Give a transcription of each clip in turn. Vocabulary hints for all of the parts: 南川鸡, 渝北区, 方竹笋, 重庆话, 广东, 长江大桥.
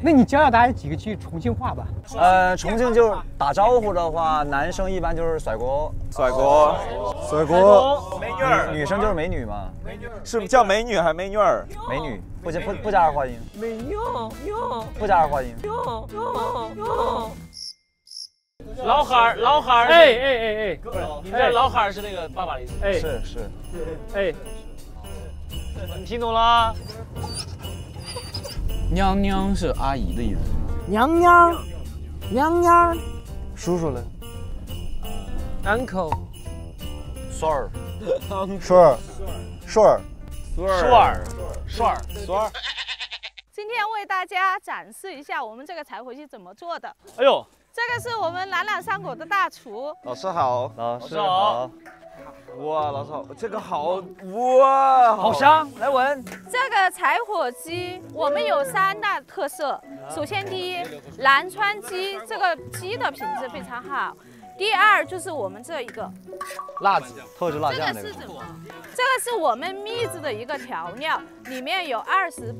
那你教教大家几个去重庆话吧。重庆就是打招呼的话，男生一般就是甩锅，甩锅，甩锅，美女儿，女生就是美女嘛，美女是叫美女还是美女儿？美女，不加二化音，美女，不加二化音，老汉儿，老汉儿，哎，不是，你们这老汉儿是那个爸爸的意思，哎，是，哎，你听懂了？ 娘娘是阿姨的意思。娘娘，娘娘，叔叔嘞 ？Uncle， 帅儿，帅儿。今天为大家展示一下我们这个柴火鸡怎么做的。哎呦，这个是我们朗朗上口的大厨。老师好，老师好。 哇，老师好，这个好哇，好香，来闻。这个柴火鸡，我们有三大特色。首先，第一，南川鸡这个鸡的品质非常好。第二，就是我们这一个辣子，特制辣酱那个。这个是我们秘制的一个调料，里面有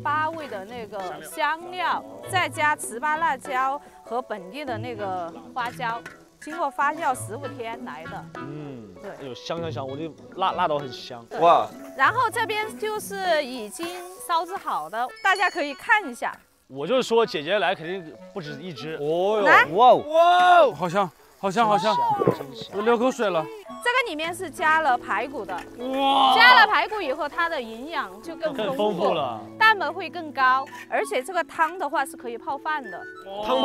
28味的那个香料，再加18辣椒和本地的那个花椒，经过发酵15天来的。嗯。 对，有香，我就辣到很香哇！然后这边就是已经烧制好的，大家可以看一下。我就说姐姐来肯定不止一只哦哟，哇哦，好香，我流口水了。这个里面是加了排骨的，哇，加了排骨以后它的营养就更丰富了，蛋白会更高，而且这个汤的话是可以泡饭的，汤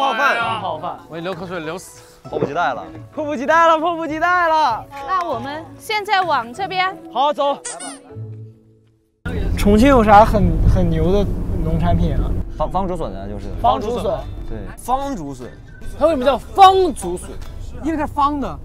泡饭，我流口水流死。 迫不及待了！那我们现在往这边好走。重庆有啥很牛的农产品啊？方竹笋啊，就是方竹笋。对，方竹笋。它为什么叫方竹笋？因为它是方的。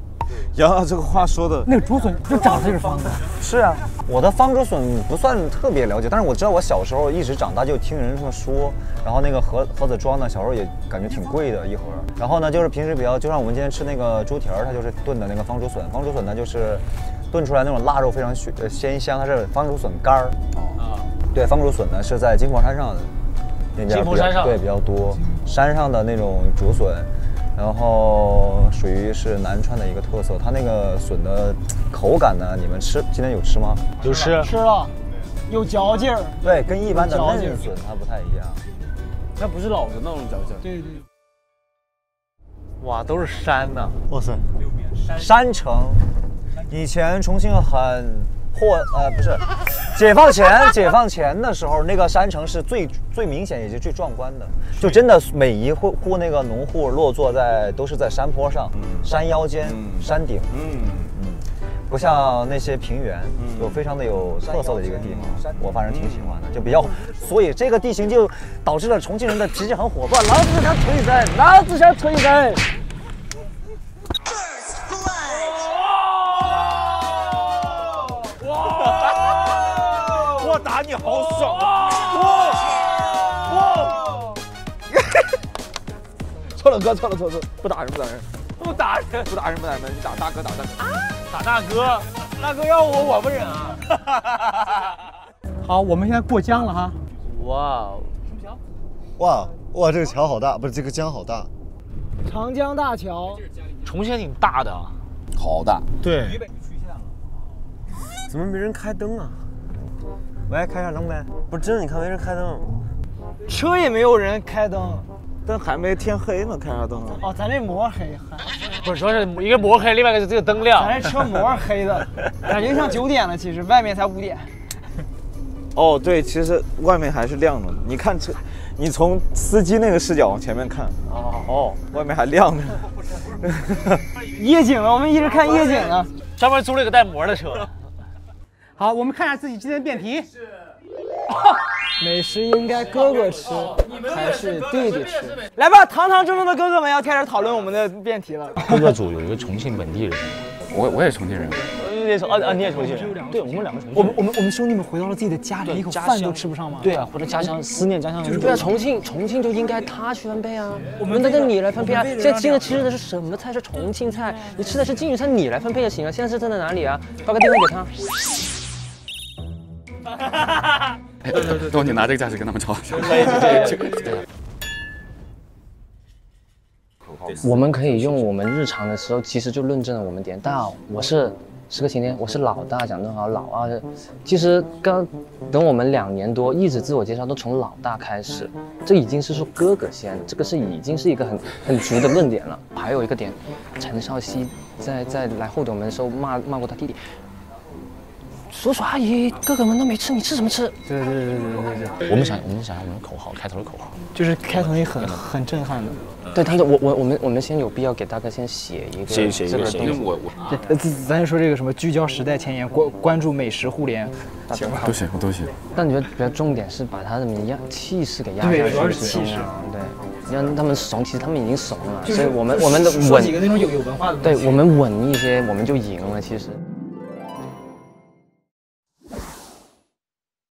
然后这个话说的，那个竹笋就长得是方的。是啊，我的方竹笋不算特别了解，但是我知道我小时候一直长大就听人说，然后那个盒子装的，小时候也感觉挺贵的一盒。然后呢，就是平时比较，就像我们今天吃那个猪蹄儿，它就是炖的那个方竹笋。方竹笋呢，就是炖出来那种腊肉非常鲜香，它是方竹笋干儿。哦，对，方竹笋呢是在金黄山上的那边对比较多，山上的那种竹笋。 然后属于是南川的一个特色，它那个笋的口感呢，你们今天有吃吗？有吃了，有嚼劲儿。对，跟一般的嫩笋它不太一样，它不是老的那种嚼劲儿。对。哇，都是山呐！哇塞，山城。以前重庆很不是，解放前的时候，那个山城是最明显也是最壮观的，就真的每一户那个农户落座都是在山坡上、山腰间、山顶，不像那些平原，非常的有特色的一个地方，我反正挺喜欢的，就比较，所以这个地形就导致了重庆人的脾气很火爆，老子想推人。 打你好爽！哇！错了哥，错了，不打人，你打大哥，大哥要我不忍啊！好，我们现在过江了哈！哇，什么桥？哇，这个桥好大，不是这个江好大，长江大桥。重庆挺大的，好大。对。渝北区县了。怎么没人开灯啊？ 喂，开下灯呗！不是真的，你看没人开灯，车也没有人开灯，但还没天黑呢，开啥灯啊？哦，咱这膜黑，不是，主要是一个膜黑，另外一个是这个灯亮。咱这车膜黑的，感觉像9点了，其实外面才5点。哦，对，其实外面还是亮的。你看车，你从司机那个视角往前面看，哦，外面还亮着。夜景了，我们一直看夜景呢。专门租了一个带膜的车。 好，我们看一下自己今天的辩题。是，美食应该哥哥吃还是弟弟吃？来吧，堂堂正正的哥哥们要开始讨论我们的辩题了。哥哥组有一个重庆本地人，我也重庆人，你也重庆人，对我们两个重庆人。我们兄弟们回到了自己的家里，一口饭都吃不上吗？对啊，回到家乡，思念家乡。对啊，重庆就应该他去分配啊，我们那就你来分配啊。现在现在吃的是什么菜？是重庆菜，你吃的是晋粤菜，你来分配就行了。现在是站在哪里啊？发个地方给他。 哈哈哈！对，你拿这个架势跟他们吵。对，我们可以用我们日常的时候，其实就论证了我们点大。我是个青年，我是老大，讲得好，老二。其实刚等我们2年多，一直自我介绍都从老大开始，这已经是说哥哥先，这个是已经是一个很足的论点了。还有一个点，陈少熙在来后董门的时候骂过他弟弟。 叔叔阿姨，哥哥们都没吃，你吃什么吃？对。我们想想我们口号，开头的口号，就是开头也很震撼的。对，但是我们先有必要给大哥先写一个东西。对，咱就说这个什么聚焦时代前沿，关注美食互联，行吧？都行。但你觉得比较重点是把他们气势给压下去，对，主要是气势，对，让他们怂，其实他们已经怂了，所以我们的稳，说几个那种有文化的，对我们稳一些，我们就赢了，其实。